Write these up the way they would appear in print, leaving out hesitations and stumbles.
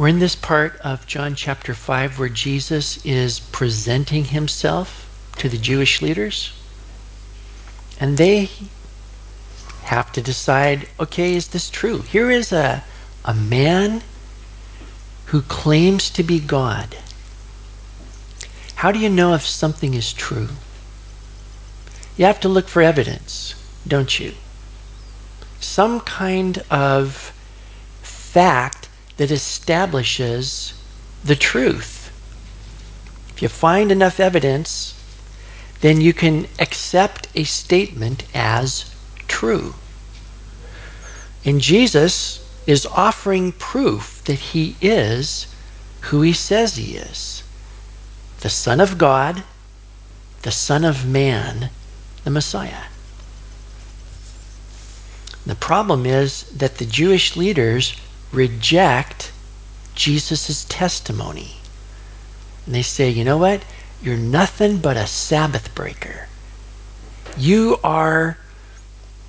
We're in this part of John chapter 5 where Jesus is presenting himself to the Jewish leaders, and they have to decide, okay, is this true? Here is a man who claims to be God. How do you know if something is true? You have to look for evidence, don't you? Some kind of fact that establishes the truth. If you find enough evidence, then you can accept a statement as true. And Jesus is offering proof that he is who he says he is. The Son of God, the Son of Man, the Messiah. The problem is that the Jewish leaders reject Jesus' testimony. And they say, you know what? You're nothing but a Sabbath breaker. You are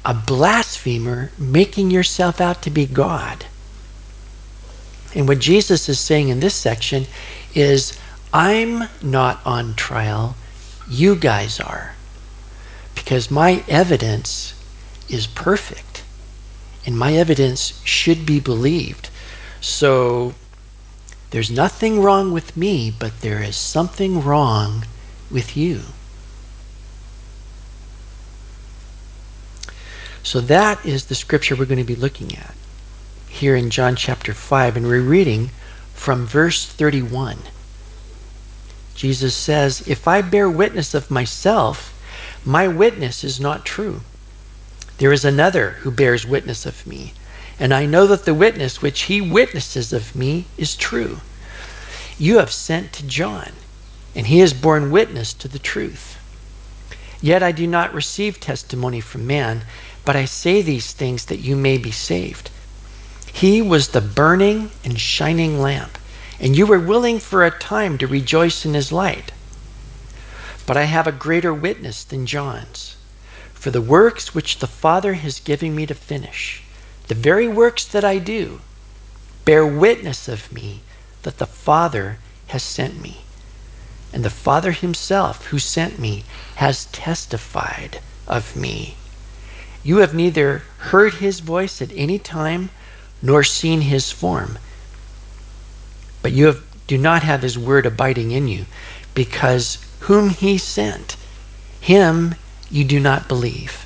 a blasphemer making yourself out to be God. And what Jesus is saying in this section is, I'm not on trial, you guys are. Because my evidence is perfect. And my evidence should be believed. So there's nothing wrong with me, but there is something wrong with you. So that is the scripture we're going to be looking at here in John chapter 5. And we're reading from verse 31. Jesus says, "If I bear witness of myself, my witness is not true. There is another who bears witness of me, and I know that the witness which he witnesses of me is true. You have sent to John, and he has borne witness to the truth. Yet I do not receive testimony from man, but I say these things that you may be saved. He was the burning and shining lamp, and you were willing for a time to rejoice in his light. But I have a greater witness than John's, for the works which the Father has given me to finish, the very works that I do, bear witness of me that the Father has sent me. And the Father himself who sent me has testified of me. You have neither heard his voice at any time nor seen his form, but you do not have his word abiding in you, because whom he sent, him you do not believe.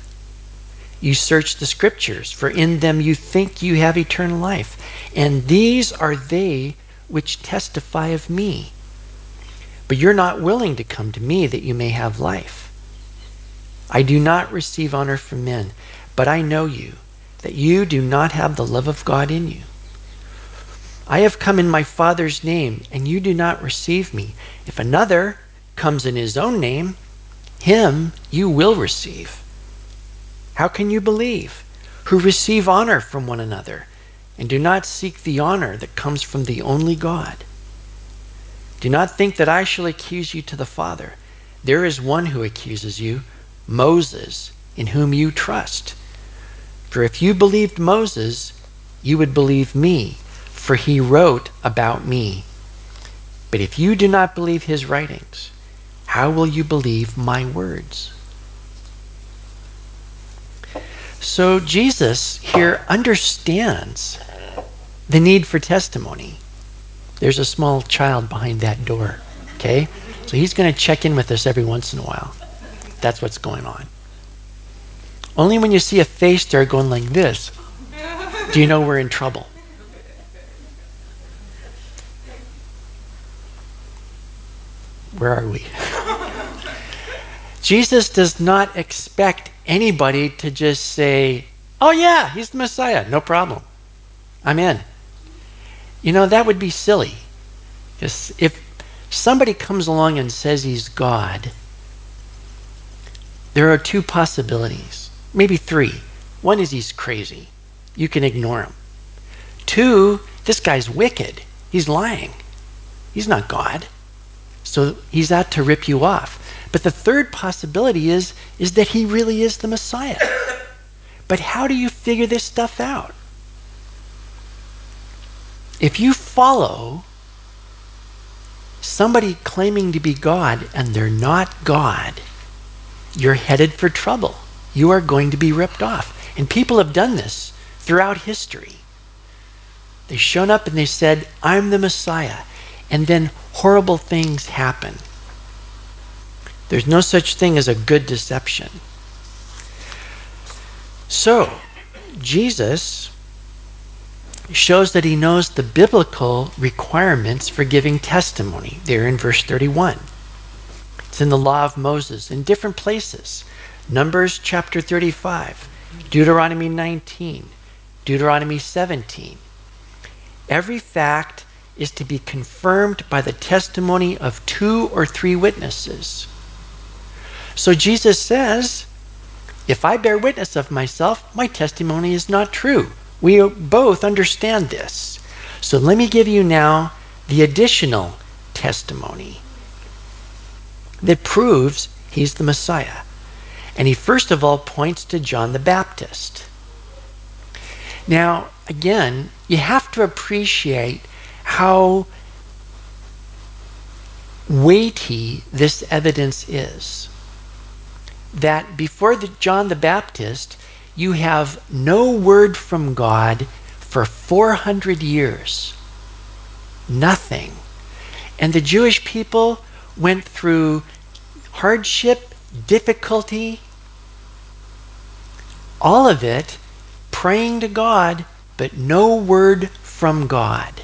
You search the scriptures, for in them you think you have eternal life, and these are they which testify of me. But you're not willing to come to me that you may have life. I do not receive honor from men, but I know you, that you do not have the love of God in you. I have come in my Father's name, and you do not receive me. If another comes in his own name, him you will receive. How can you believe, who receive honor from one another, and do not seek the honor that comes from the only God? Do not think that I shall accuse you to the Father. There is one who accuses you, Moses, in whom you trust. For if you believed Moses, you would believe me, for he wrote about me. But if you do not believe his writings, how will you believe my words?" So Jesus here understands the need for testimony. There's a small child behind that door, okay? So he's going to check in with us every once in a while. That's what's going on. Only when you see a face there going like this, do you know we're in trouble. Where are we? Jesus does not expect anybody to just say, "Oh yeah, he's the Messiah, no problem. I'm in." You know, that would be silly. Because if somebody comes along and says he's God, there are two possibilities, maybe three. One is he's crazy. You can ignore him. Two, this guy's wicked. He's lying. He's not God. So he's out to rip you off. But the third possibility is that he really is the Messiah. But how do you figure this stuff out? If you follow somebody claiming to be God and they're not God, you're headed for trouble. You are going to be ripped off. And people have done this throughout history. They've shown up and they said, I'm the Messiah. And then horrible things happen. There's no such thing as a good deception. So, Jesus shows that he knows the biblical requirements for giving testimony. They're in verse 31. It's in the law of Moses in different places. Numbers chapter 35, Deuteronomy 19, Deuteronomy 17. Every fact is to be confirmed by the testimony of 2 or 3 witnesses. So Jesus says, if I bear witness of myself, my testimony is not true. We both understand this. So let me give you now the additional testimony that proves he's the Messiah. And he first of all points to John the Baptist. Now, again, you have to appreciate how weighty this evidence is. That before John the Baptist, you have no word from God for 400 years. Nothing. And the Jewish people went through hardship, difficulty, all of it, praying to God, but no word from God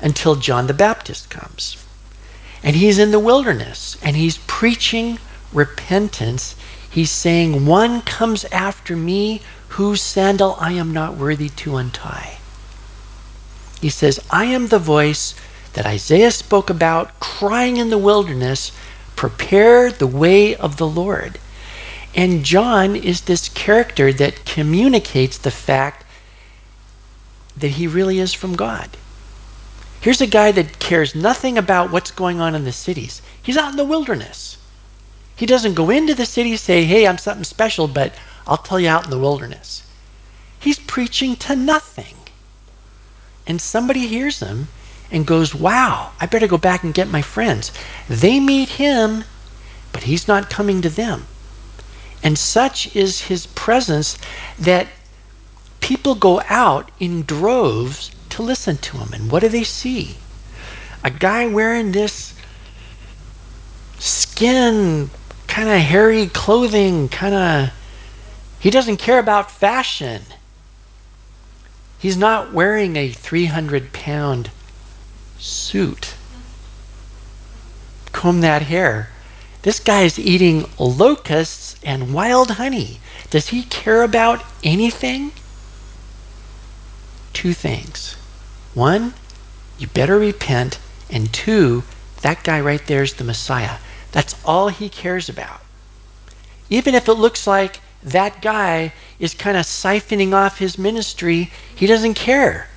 until John the Baptist comes. And he's in the wilderness and he's preaching repentance. He's saying, one comes after me whose sandal I am not worthy to untie. He says, I am the voice that Isaiah spoke about, crying in the wilderness, prepare the way of the Lord. And John is this character that communicates the fact that he really is from God. Here's a guy that cares nothing about what's going on in the cities. He's out in the wilderness. He doesn't go into the city and say, hey, I'm something special, but I'll tell you out in the wilderness. He's preaching to nothing. And somebody hears him and goes, wow, I better go back and get my friends. They meet him, but he's not coming to them. And such is his presence that people go out in droves to listen to him. And what do they see? A guy wearing this skin, kind of hairy clothing, he doesn't care about fashion. He's not wearing a 300-pound suit. Comb that hair. This guy is eating locusts and wild honey. Does he care about anything? 2 things. 1, you better repent, and 2, that guy right there is the Messiah. That's all he cares about. Even if it looks like that guy is kind of siphoning off his ministry, he doesn't care.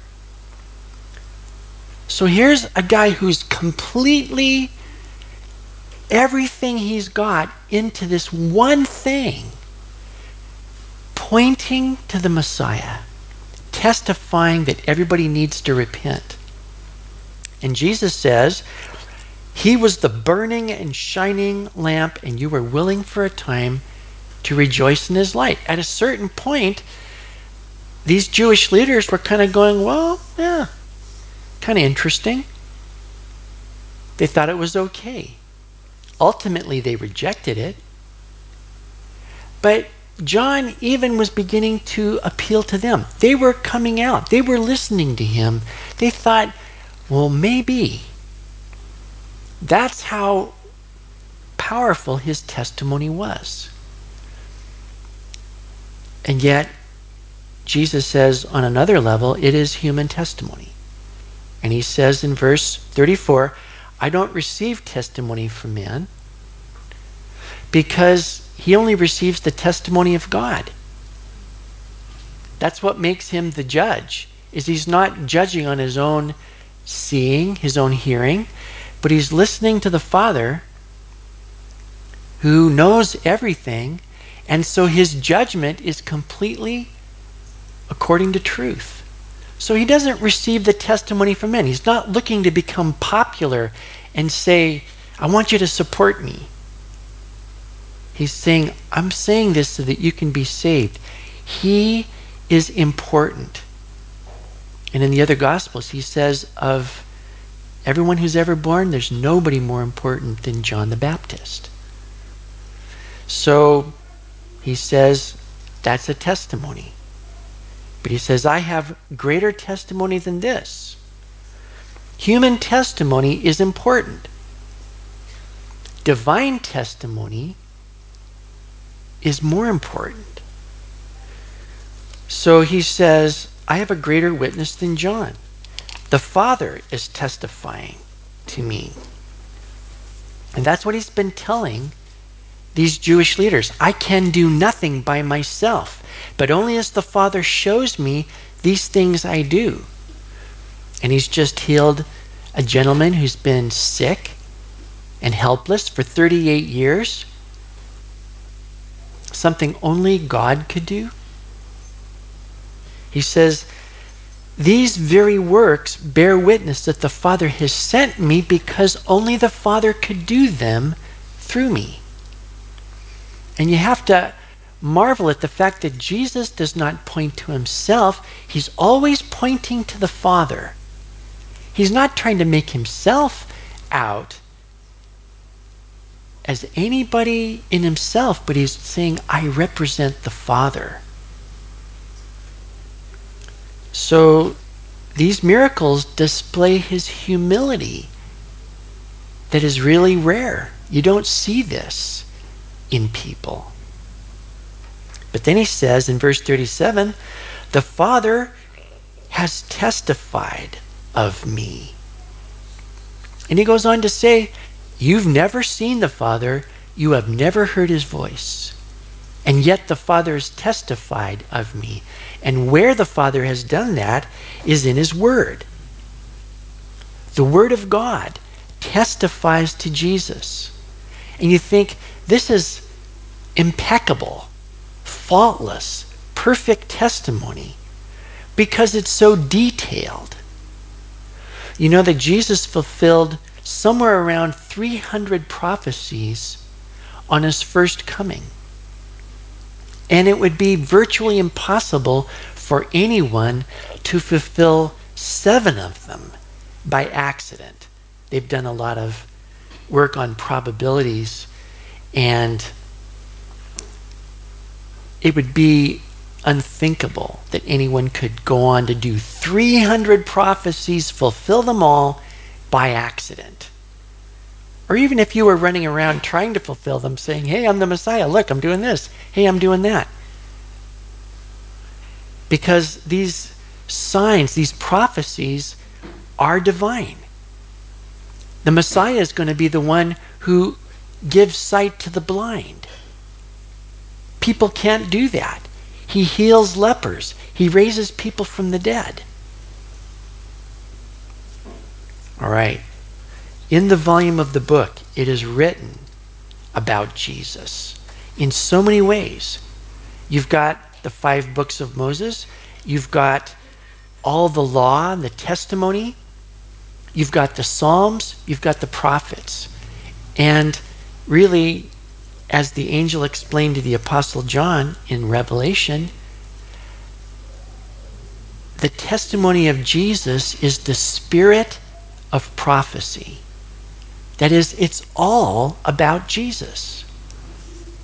So here's a guy who's completely everything he's got into this one thing, pointing to the Messiah, testifying that everybody needs to repent. And Jesus says, he was the burning and shining lamp, and you were willing for a time to rejoice in his light. At a certain point, these Jewish leaders were kind of going, well, yeah, kind of interesting. They thought it was okay. Ultimately, they rejected it. But John even was beginning to appeal to them. They were coming out. They were listening to him. They thought, well, maybe. That's how powerful his testimony was. And yet, Jesus says on another level, it is human testimony. And he says in verse 34, I don't receive testimony from man, because he only receives the testimony of God. That's what makes him the judge, is he's not judging on his own seeing, his own hearing, but he's listening to the Father who knows everything, and so his judgment is completely according to truth. So he doesn't receive the testimony from men. He's not looking to become popular and say, I want you to support me. He's saying, I'm saying this so that you can be saved. He is important. And in the other Gospels, he says of everyone who's ever born, there's nobody more important than John the Baptist. So he says, that's a testimony. But he says, I have greater testimony than this. Human testimony is important. Divine testimony is more important. So he says, I have a greater witness than John. The Father is testifying to me. And that's what he's been telling these Jewish leaders. I can do nothing by myself, but only as the Father shows me, these things I do. And he's just healed a gentleman who's been sick and helpless for 38 years. Something only God could do. He says, these very works bear witness that the Father has sent me because only the Father could do them through me. And you have to marvel at the fact that Jesus does not point to himself. He's always pointing to the Father. He's not trying to make himself out as anybody in himself, but he's saying, I represent the Father. So these miracles display his humility that is really rare. You don't see this in people. But then he says in verse 37, the Father has testified of me. And he goes on to say, you've never seen the Father, you have never heard his voice. And yet the Father has testified of me. And where the Father has done that is in his word. The word of God testifies to Jesus. And you think, this is impeccable, faultless, perfect testimony because it's so detailed. You know that Jesus fulfilled somewhere around 300 prophecies on his first coming. And it would be virtually impossible for anyone to fulfill 7 of them by accident. They've done a lot of work on probabilities, and it would be unthinkable that anyone could go on to do 300 prophecies, fulfill them all by accident. Or even if you were running around trying to fulfill them, saying, hey, I'm the Messiah, look, I'm doing this. Hey, I'm doing that. Because these signs, these prophecies are divine. The Messiah is going to be the one who gives sight to the blind. People can't do that. He heals lepers. He raises people from the dead. All right. In the volume of the book, it is written about Jesus in so many ways. You've got the 5 books of Moses. You've got all the law and the testimony. You've got the Psalms. You've got the prophets. And really, as the angel explained to the Apostle John in Revelation, the testimony of Jesus is the spirit of prophecy. That is, it's all about Jesus.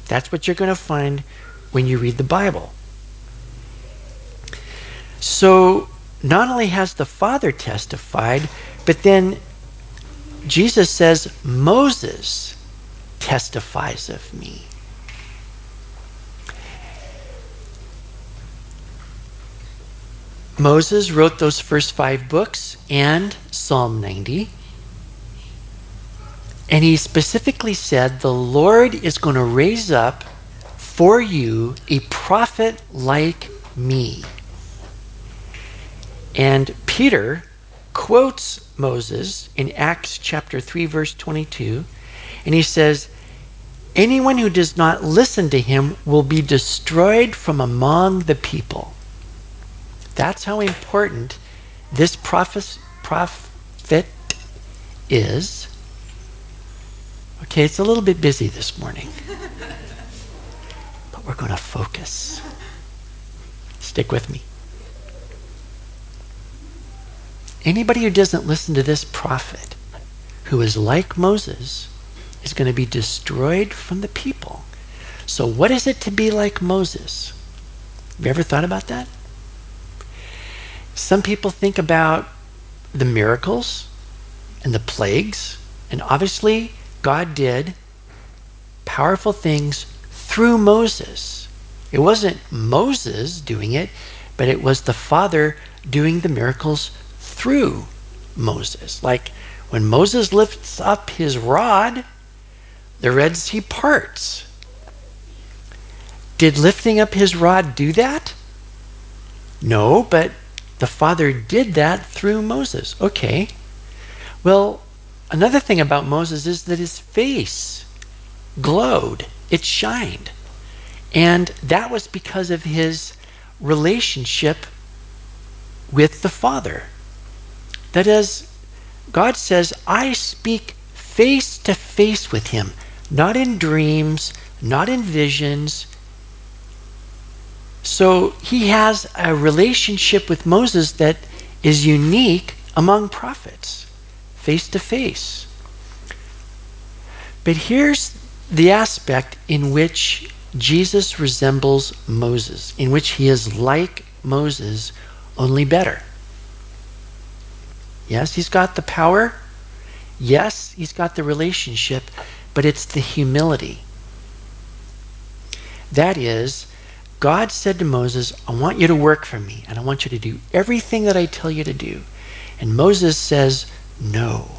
That's what you're going to find when you read the Bible. So, not only has the Father testified, but then Jesus says, Moses testifies of me. Moses wrote those first 5 books and Psalm 90. And he specifically said, the Lord is going to raise up for you a prophet like me. And Peter quotes Moses in Acts chapter 3, verse 22. And he says, anyone who does not listen to him will be destroyed from among the people. That's how important This prophet is, okay, it's a little bit busy this morning, but we're going to focus. Stick with me. Anybody who doesn't listen to this prophet, who is like Moses, is going to be destroyed from the people. So what is it to be like Moses? Have you ever thought about that? Some people think about the miracles and the plagues, and obviously God did powerful things through Moses. It wasn't Moses doing it, but it was the Father doing the miracles through Moses. Like when Moses lifts up his rod, the Red Sea parts. Did lifting up his rod do that? No, but the Father did that through Moses. Okay. Well, another thing about Moses is that his face glowed. It shined. And that was because of his relationship with the Father. That is, God says, I speak face to face with him, not in dreams, not in visions. So he has a relationship with Moses that is unique among prophets, face to face. But here's the aspect in which Jesus resembles Moses, in which he is like Moses, only better. Yes, he's got the power. Yes, he's got the relationship, but it's the humility. That is, God said to Moses, I want you to work for me, and I want you to do everything that I tell you to do. And Moses says, no.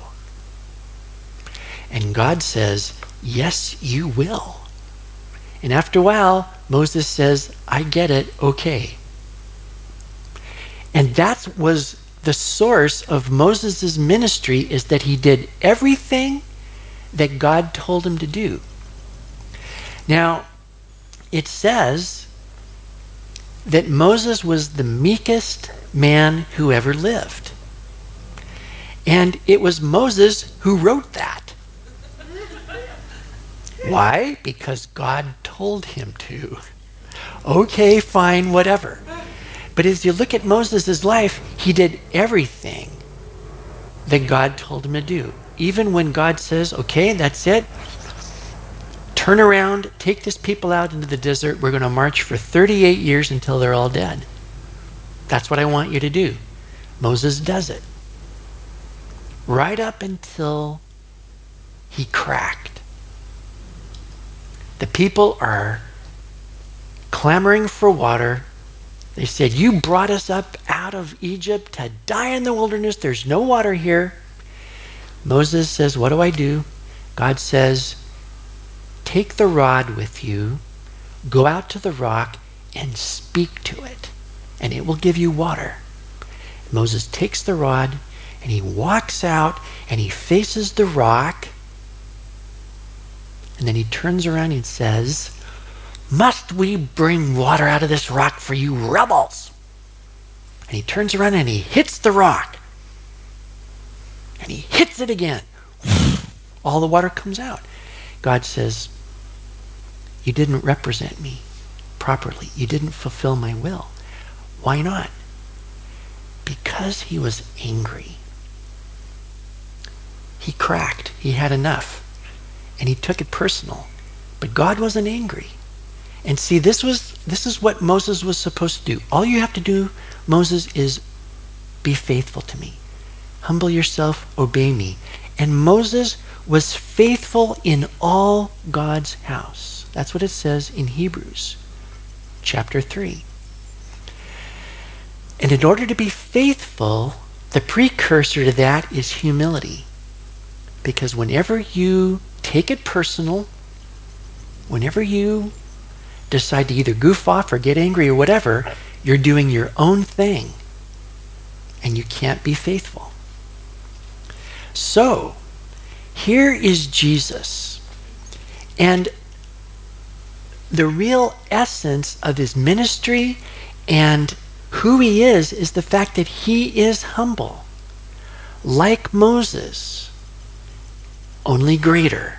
And God says, yes, you will. And after a while, Moses says, I get it, okay. And that was the source of Moses' ministry, is that he did everything that God told him to do. Now, it says that Moses was the meekest man who ever lived. And it was Moses who wrote that. Why? Because God told him to. Okay, fine, whatever. But as you look at Moses' life, he did everything that God told him to do. Even when God says, okay, that's it. Turn around, take this people out into the desert. We're going to march for 38 years until they're all dead. That's what I want you to do. Moses does it. Right up until he cracked. The people are clamoring for water. They said, you brought us up out of Egypt to die in the wilderness. There's no water here. Moses says, what do I do? God says, take the rod with you, go out to the rock and speak to it, and it will give you water. Moses takes the rod and he walks out and he faces the rock, and then he turns around and says, must we bring water out of this rock for you rebels? And he turns around and he hits the rock, and he hits it again. All the water comes out. God says, you didn't represent me properly. You didn't fulfill my will. Why not? Because he was angry. He cracked. He had enough. And he took it personal. But God wasn't angry. And see, this is what Moses was supposed to do. All you have to do, Moses, is be faithful to me. Humble yourself, obey me. And Moses was faithful in all God's house. That's what it says in Hebrews chapter 3. And in order to be faithful, the precursor to that is humility. Because whenever you take it personal, whenever you decide to either goof off or get angry or whatever, you're doing your own thing. And you can't be faithful. So, here is Jesus. And the real essence of his ministry and Who he is the fact that he is humble, like Moses, only greater,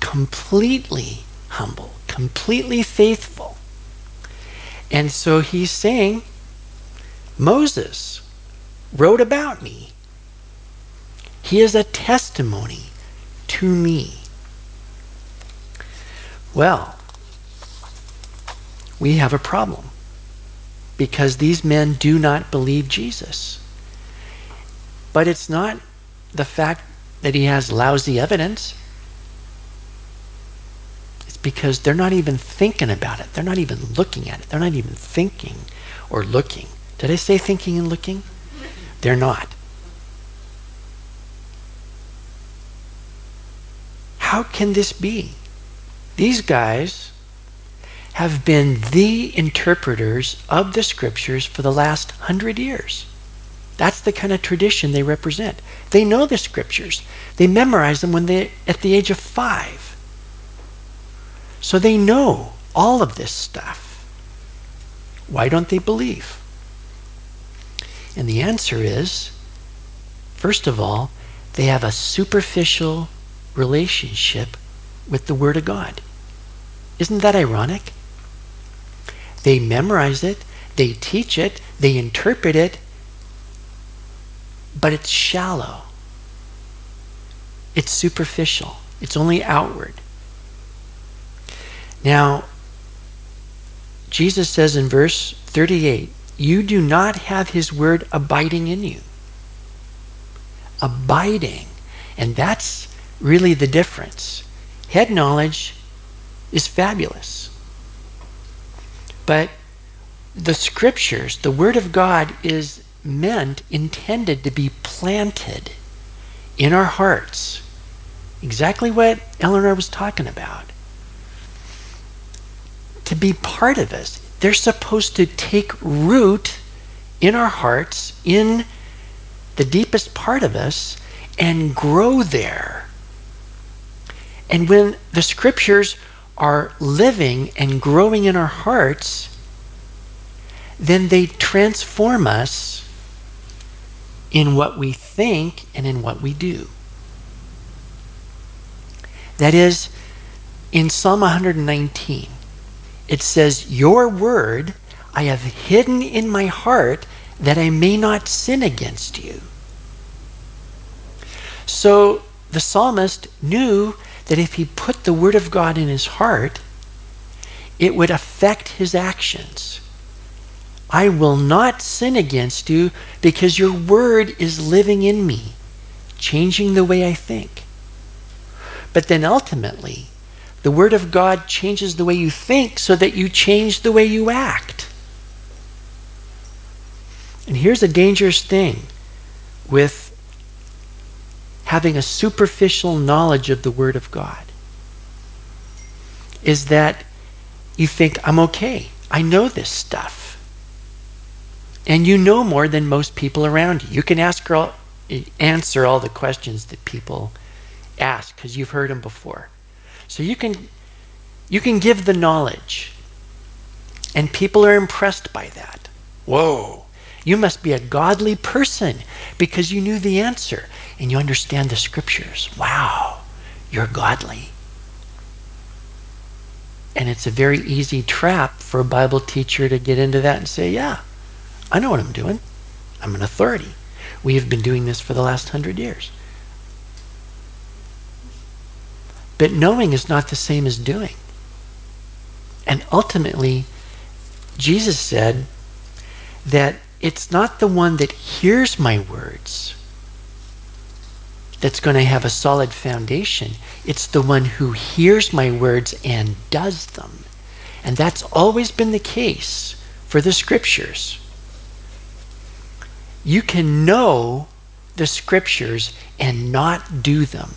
completely humble, completely faithful. And so he's saying, Moses wrote about me. He is a testimony to me. Well, we have a problem because these men do not believe Jesus. But it's not the fact that he has lousy evidence. It's because they're not even thinking about it. They're not even looking at it. They're not even thinking or looking. Did I say thinking and looking? They're not. How can this be? These guys have been the interpreters of the scriptures for the last 100 years. That's the kind of tradition they represent. They know the scriptures. They memorize them when they at the age of 5. So they know all of this stuff. Why don't they believe? And the answer is, first of all, they have a superficial relationship with the Word of God. Isn't that ironic? They memorize it, they teach it, they interpret it, but it's shallow. It's superficial. It's only outward. Now, Jesus says in verse 38, you do not have his word abiding in you. Abiding. And that's really the difference. Head knowledge is fabulous. But the scriptures, the word of God, is intended to be planted in our hearts. Exactly what Eleanor was talking about. To be part of us. They're supposed to take root in our hearts, in the deepest part of us, and grow there. And when the scriptures are living and growing in our hearts, then they transform us in what we think and in what we do. That is, in Psalm 119, it says, your word I have hidden in my heart that I may not sin against you. So the psalmist knew that if he put the word of God in his heart, it would affect his actions. I will not sin against you because your word is living in me, changing the way I think. But then ultimately, the word of God changes the way you think so that you change the way you act. And here's a dangerous thing with having a superficial knowledge of the word of God, is that you think, I'm okay, I know this stuff. And you know more than most people around you. You can answer all the questions that people ask because you've heard them before. So you can give the knowledge, and people are impressed by that. Whoa, you must be a godly person because you knew the answer and you understand the scriptures. Wow, you're godly. And it's a very easy trap for a Bible teacher to get into that and say, yeah, I know what I'm doing. I'm an authority. We have been doing this for the last 100 years. But knowing is not the same as doing. And ultimately, Jesus said that it's not the one that hears my words that's going to have a solid foundation. It's the one who hears my words and does them. And that's always been the case for the scriptures. You can know the scriptures and not do them.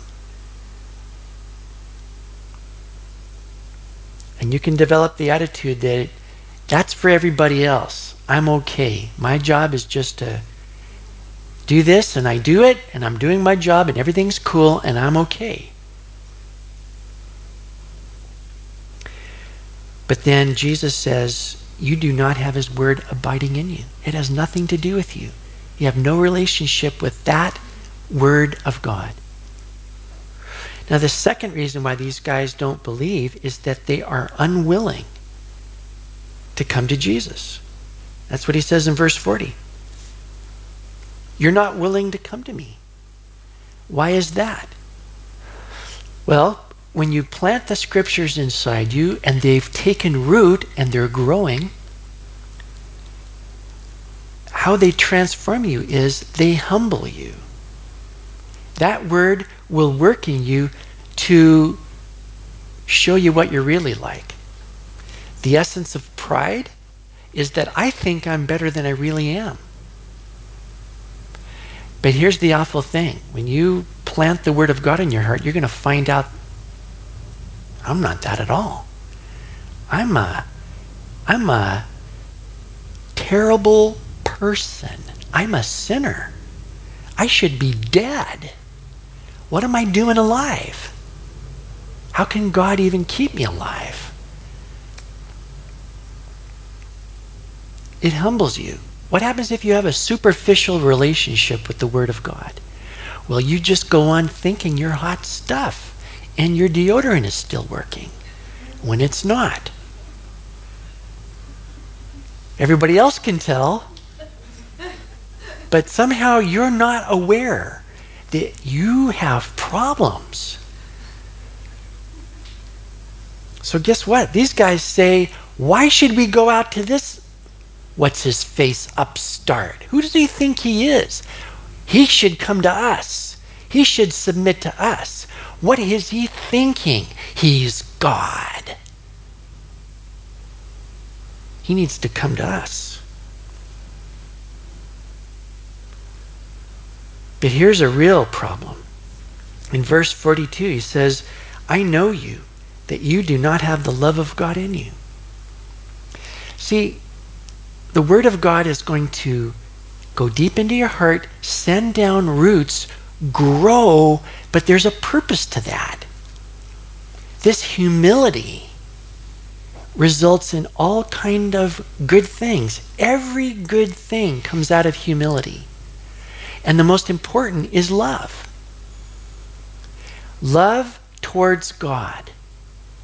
And you can develop the attitude that that's for everybody else. I'm okay. My job is just to do this, and I do it, and I'm doing my job, and everything's cool, and I'm okay. But then Jesus says, you do not have his word abiding in you. It has nothing to do with you. You have no relationship with that word of God. Now, the second reason why these guys don't believe is that they are unwilling to come to Jesus. That's what he says in verse 40. You're not willing to come to me. Why is that? Well, when you plant the scriptures inside you and they've taken root and they're growing, how they transform you is they humble you. That word will work in you to show you what you're really like. The essence of pride is that I think I'm better than I really am. But here's the awful thing. When you plant the word of God in your heart, you're going to find out I'm not that at all. I'm a terrible person. I'm a sinner. I should be dead. What am I doing alive? How can God even keep me alive? It humbles you. What happens if you have a superficial relationship with the Word of God? Well, you just go on thinking you're hot stuff. And your deodorant is still working when it's not. Everybody else can tell, but somehow you're not aware that you have problems. So guess what? These guys say, why should we go out to this what's-his-face upstart? Who does he think he is? He should come to us. He should submit to us. What is he thinking? He's God. He needs to come to us. But here's a real problem. In verse 42, he says, I know you, that you do not have the love of God in you. See, the Word of God is going to go deep into your heart, send down roots, grow, but there's a purpose to that. This humility results in all kind of good things. Every good thing comes out of humility. And the most important is love. Love towards God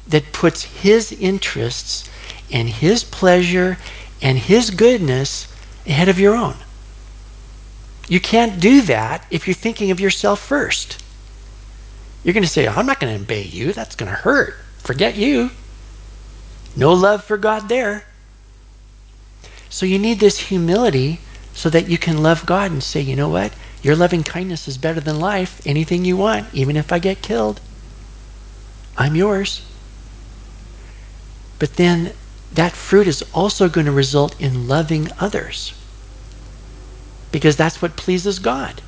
that puts his interests and his pleasure and his goodness ahead of your own. You can't do that if you're thinking of yourself first. You're going to say, I'm not going to obey you. That's going to hurt. Forget you. No love for God there. So you need this humility so that you can love God and say, you know what? Your loving kindness is better than life. Anything you want, even if I get killed, I'm yours. But then that fruit is also going to result in loving others. Because that's what pleases God.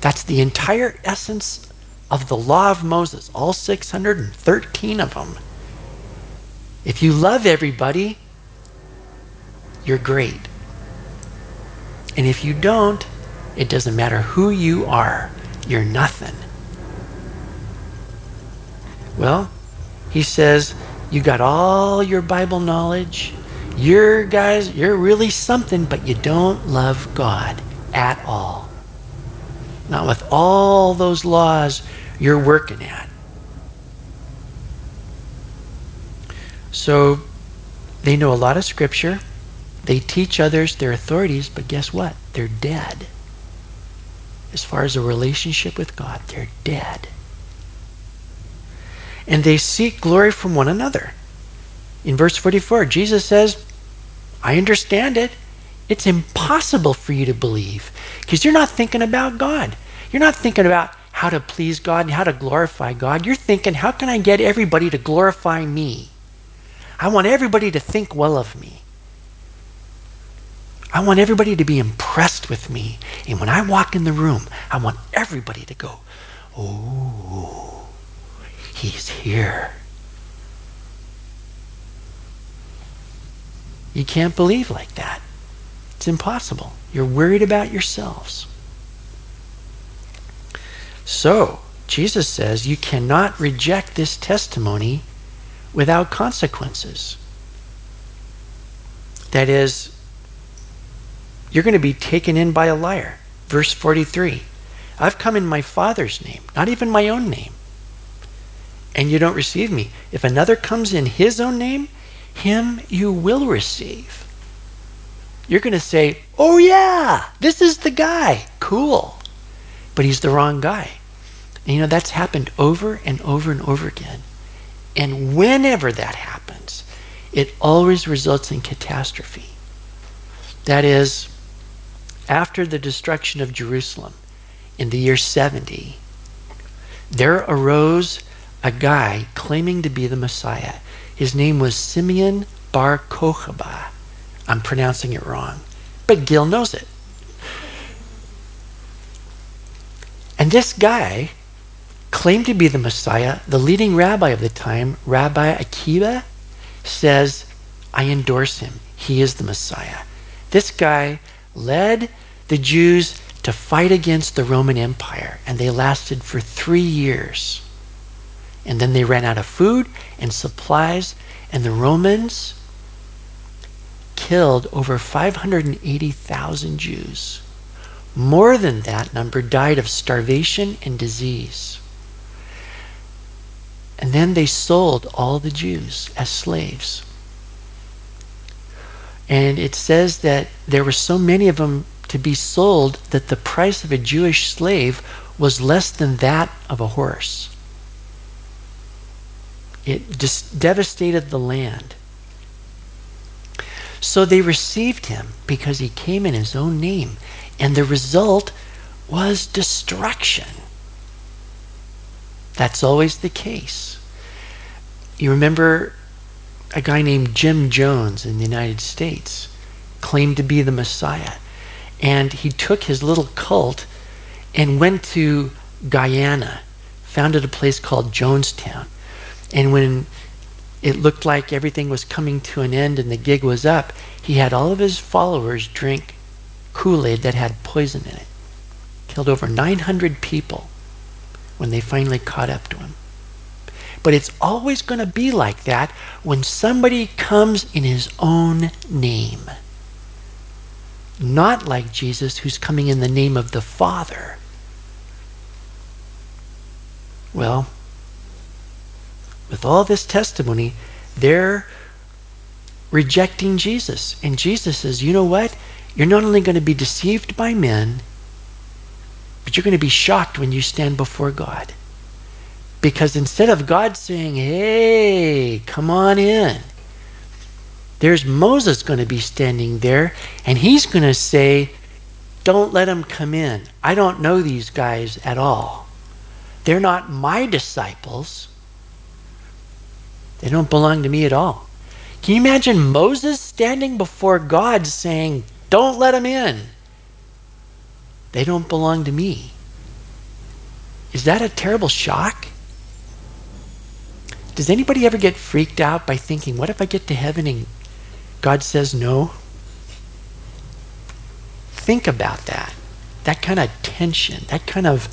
That's the entire essence of the law of Moses, all 613 of them. If you love everybody, you're great. And if you don't, it doesn't matter who you are, you're nothing. Well, he says, you got all your Bible knowledge. You're really something, but you don't love God at all. Not with all those laws you're working at. So they know a lot of scripture. They teach others their authorities, but guess what? They're dead. As far as a relationship with God, they're dead. And they seek glory from one another. In verse 44, Jesus says, I understand it. It's impossible for you to believe because you're not thinking about God. You're not thinking about how to please God and how to glorify God. You're thinking, how can I get everybody to glorify me? I want everybody to think well of me. I want everybody to be impressed with me. And when I walk in the room, I want everybody to go, oh, he's here. You can't believe like that. It's impossible. You're worried about yourselves. So, Jesus says you cannot reject this testimony without consequences. That is, you're going to be taken in by a liar. Verse 43, I've come in my Father's name, not even my own name, and you don't receive me. If another comes in his own name, him you will receive. You're going to say, oh yeah, this is the guy, cool. But he's the wrong guy. And you know, that's happened over and over and over again. And whenever that happens, it always results in catastrophe. That is, after the destruction of Jerusalem in the year 70, there arose a guy claiming to be the Messiah. His name was Simeon Bar Kochaba. I'm pronouncing it wrong, but Gil knows it. And this guy claimed to be the Messiah. The leading rabbi of the time, Rabbi Akiva, says, I endorse him. He is the Messiah. This guy led the Jews to fight against the Roman Empire, and they lasted for 3 years. And then they ran out of food and supplies, and the Romans killed over 580,000 Jews. More than that number died of starvation and disease. And then they sold all the Jews as slaves. And it says that there were so many of them to be sold that the price of a Jewish slave was less than that of a horse. It just devastated the land. So they received him because he came in his own name, and the result was destruction. That's always the case. You remember a guy named Jim Jones in the United States claimed to be the Messiah, and he took his little cult and went to Guyana, founded a place called Jonestown. And when it looked like everything was coming to an end and the gig was up, he had all of his followers drink Kool-Aid that had poison in it. Killed over 900 people when they finally caught up to him. But it's always going to be like that when somebody comes in his own name. Not like Jesus, who's coming in the name of the Father. Well, with all this testimony, they're rejecting Jesus. And Jesus says, you know what? You're not only going to be deceived by men, but you're going to be shocked when you stand before God. Because instead of God saying, hey, come on in, there's Moses going to be standing there, and he's going to say, don't let them come in. I don't know these guys at all. They're not my disciples. They don't belong to me at all. Can you imagine Moses standing before God saying, don't let them in. They don't belong to me. Is that a terrible shock? Does anybody ever get freaked out by thinking, what if I get to heaven and God says no? Think about that. That kind of tension, that kind of,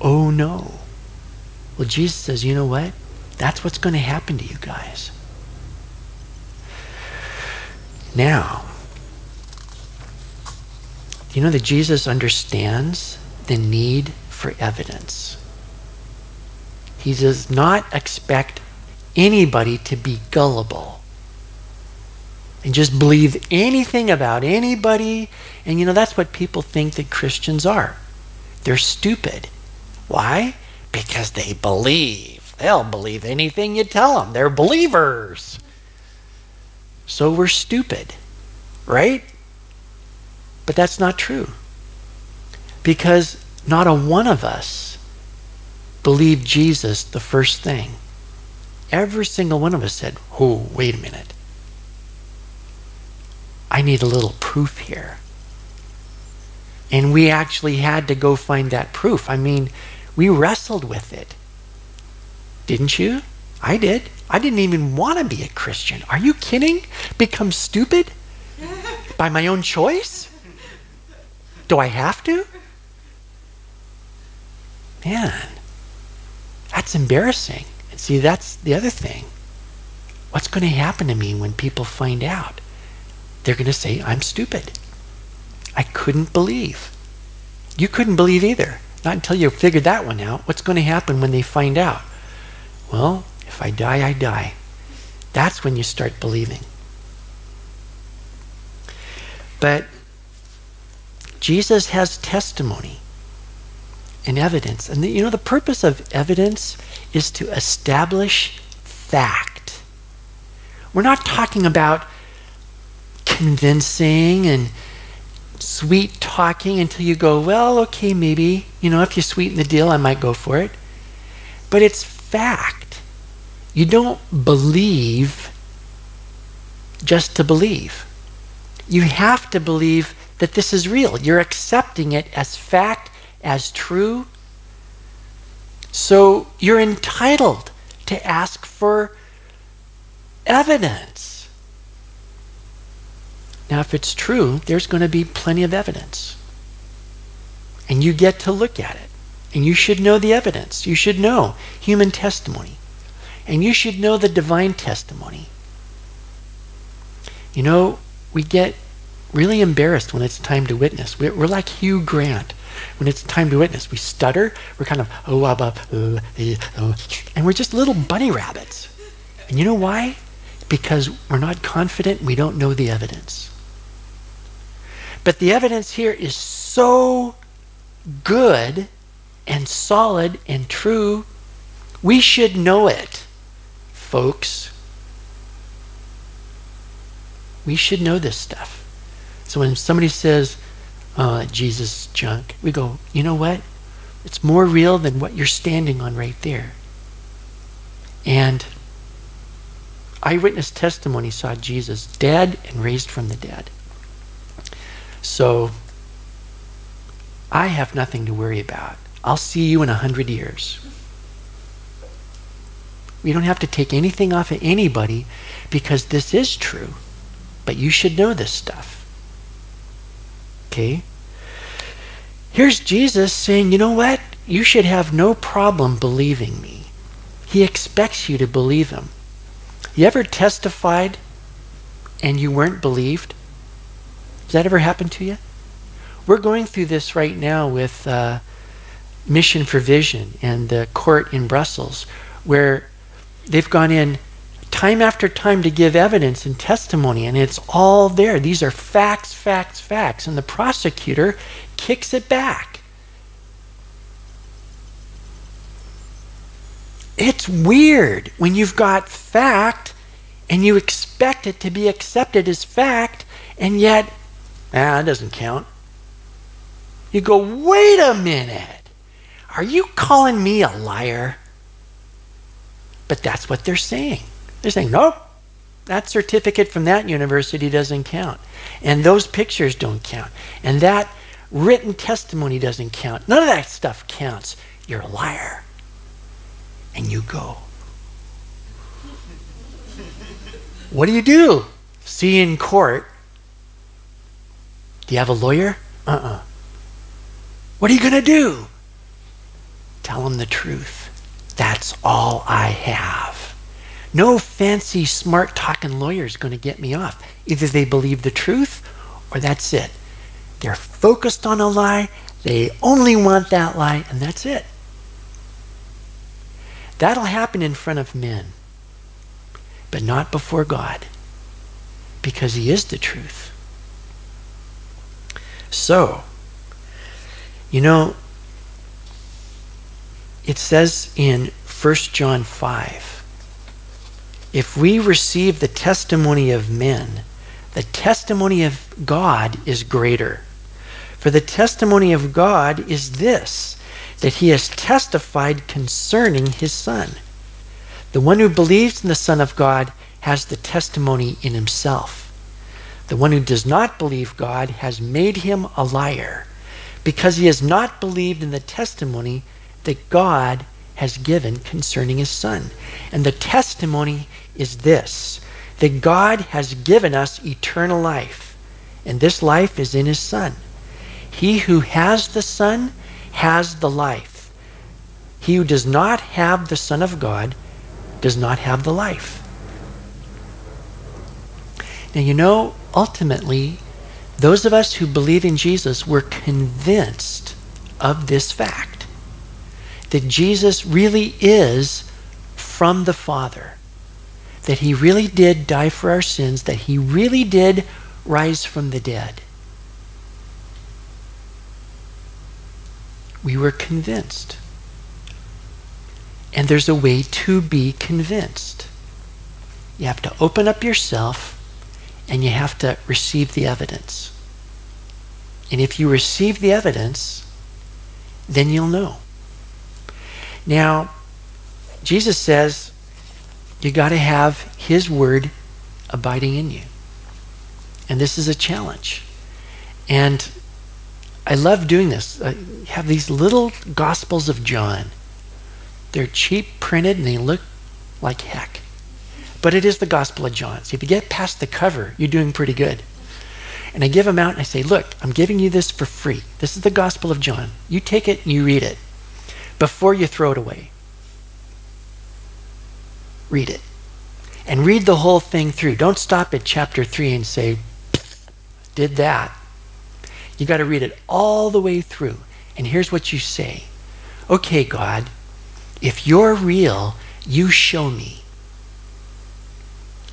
oh no. Well, Jesus says, you know what? That's what's going to happen to you guys. Now, you know that Jesus understands the need for evidence. He does not expect anybody to be gullible and just believe anything about anybody. And you know, that's what people think that Christians are. They're stupid. Why? Because they believe. They'll believe anything you tell them. They're believers. So we're stupid, right? But that's not true. Because not a one of us believed Jesus the first thing. Every single one of us said, oh, wait a minute. I need a little proof here. And we actually had to go find that proof. I mean, we wrestled with it. Didn't you? I did. I didn't even want to be a Christian. Are you kidding? Become stupid? By my own choice? Do I have to? Man, that's embarrassing. And see, that's the other thing. What's going to happen to me when people find out? They're going to say, I'm stupid. I couldn't believe. You couldn't believe either. Not until you figured that one out. What's going to happen when they find out? Well, if I die, I die. That's when you start believing. But Jesus has testimony and evidence. And you know, the purpose of evidence is to establish fact. We're not talking about convincing and sweet talking until you go, well, okay, maybe, you know, if you sweeten the deal, I might go for it. But it's fact. You don't believe just to believe. You have to believe that this is real. You're accepting it as fact, as true. So you're entitled to ask for evidence. Now, if it's true, there's going to be plenty of evidence. And you get to look at it. And you should know the evidence. You should know human testimony. And you should know the divine testimony. You know, we get really embarrassed when it's time to witness. We're like Hugh Grant. When it's time to witness, we stutter. We're kind of, and we're just little bunny rabbits. And you know why? Because we're not confident. We don't know the evidence. But the evidence here is so good and solid and true. We should know it, folks. We should know this stuff. So when somebody says, Jesus junk, we go, you know what? It's more real than what you're standing on right there. And eyewitness testimony saw Jesus dead and raised from the dead. So I have nothing to worry about. I'll see you in 100 years. We don't have to take anything off of anybody because this is true. But you should know this stuff. Okay? Here's Jesus saying, you know what? You should have no problem believing me. He expects you to believe him. You ever testified and you weren't believed? Has that ever happened to you? We're going through this right now with Mission for Vision and the court in Brussels, where they've gone in time after time to give evidence and testimony, and it's all there. These are facts, facts, facts, and the prosecutor kicks it back. It's weird when you've got fact and you expect it to be accepted as fact, and yet, that doesn't count. You go, wait a minute. Are you calling me a liar? But that's what they're saying. They're saying, nope, that certificate from that university doesn't count. And those pictures don't count. And that written testimony doesn't count. None of that stuff counts. You're a liar. And you go. What do? See in court. Do you have a lawyer? Uh-uh. What are you going to do? Tell them the truth. That's all I have. No fancy, smart-talking lawyer is going to get me off. Either they believe the truth, or that's it. They're focused on a lie. They only want that lie, and that's it. That'll happen in front of men, but not before God, because he is the truth. So, you know, it says in 1 John 5, if we receive the testimony of men, the testimony of God is greater. For the testimony of God is this, that he has testified concerning his Son. The one who believes in the Son of God has the testimony in himself. The one who does not believe God has made him a liar, because he has not believed in the testimony that God has given concerning his Son. And the testimony is this, that God has given us eternal life, and this life is in his Son. He who has the Son has the life. He who does not have the Son of God does not have the life. Now, you know, ultimately, those of us who believe in Jesus were convinced of this fact, that Jesus really is from the Father, that he really did die for our sins, that he really did rise from the dead. We were convinced. And there's a way to be convinced. You have to open up yourself and you have to receive the evidence. And if you receive the evidence, then you'll know. Now, Jesus says you got to have his word abiding in you. And this is a challenge. And I love doing this. I have these little Gospels of John. They're cheap printed and they look like heck. But it is the Gospel of John. So if you get past the cover, you're doing pretty good. And I give them out and I say, look, I'm giving you this for free. This is the Gospel of John. You take it and you read it before you throw it away. Read it. And read the whole thing through. Don't stop at chapter 3 and say, did that. You got to read it all the way through. And here's what you say. Okay, God, if you're real, you show me.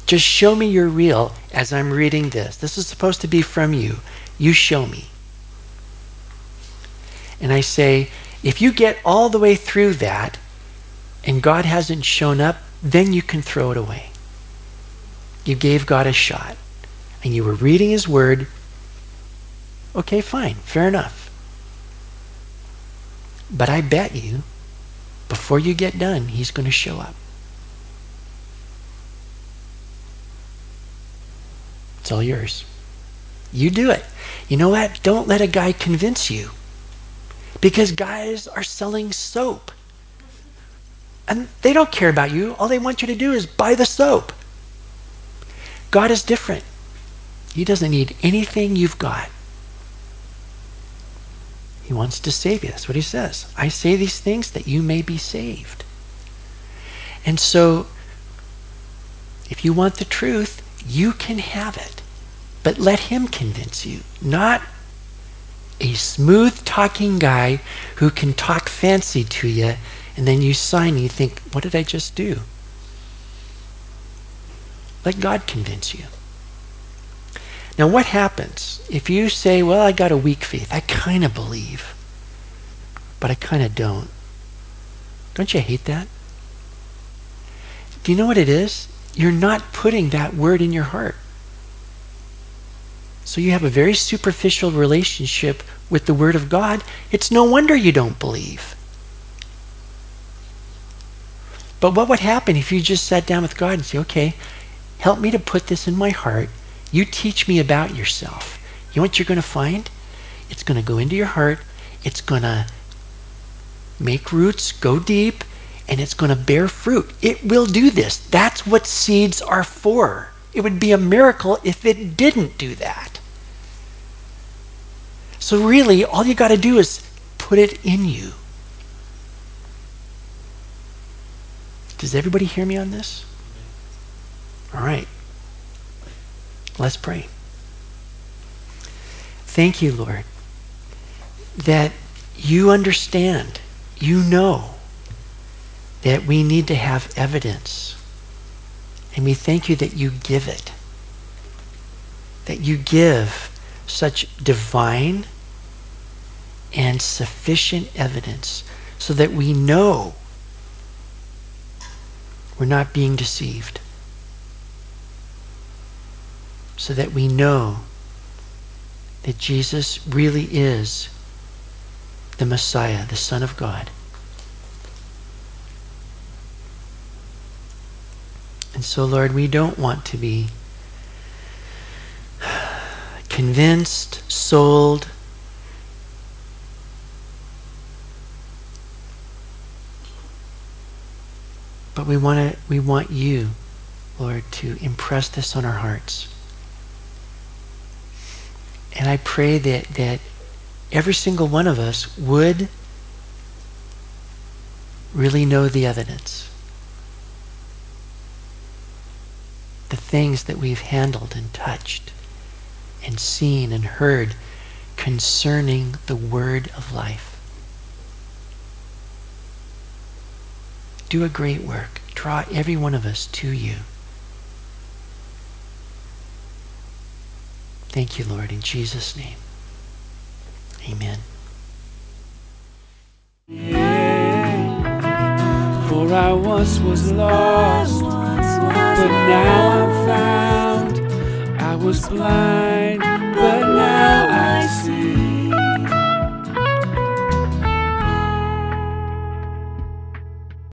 Just show me you're real as I'm reading this. This is supposed to be from you. You show me. And I say, if you get all the way through that and God hasn't shown up, then you can throw it away. You gave God a shot and you were reading his word. Okay, fine, fair enough. But I bet you, before you get done, he's going to show up. It's all yours. You do it. You know what? Don't let a guy convince you, because guys are selling soap and they don't care about you. All they want you to do is buy the soap. God is different. He doesn't need anything you've got. He wants to save you. That's what he says. I say these things that you may be saved. And so if you want the truth, you can have it, but let him convince you, not a smooth-talking guy who can talk fancy to you, and then you sign and you think, what did I just do? Let God convince you. Now, what happens if you say, well, I got a weak faith. I kind of believe, but I kind of don't. Don't you hate that? Do you know what it is? You're not putting that word in your heart. So you have a very superficial relationship with the Word of God. It's no wonder you don't believe. But what would happen if you just sat down with God and said, okay, help me to put this in my heart. You teach me about yourself. You know what you're going to find? It's going to go into your heart. It's going to make roots, go deep. And it's going to bear fruit. It will do this. That's what seeds are for. It would be a miracle if it didn't do that. So really, all you got to do is put it in you. Does everybody hear me on this? All right. Let's pray. Thank you, Lord, that you understand, you know, that we need to have evidence. And we thank you that you give it. That you give such divine and sufficient evidence so that we know we're not being deceived. So that we know that Jesus really is the Messiah, the Son of God. And so, Lord, we don't want to be convinced, sold, but we want you, Lord, to impress this on our hearts. And I pray that every single one of us would really know the evidence. the things that we've handled and touched and seen and heard concerning the word of life. Do a great work. Draw every one of us to you. Thank you, Lord, in Jesus' name. Amen. For I once was lost, but now I'm found. I was blind,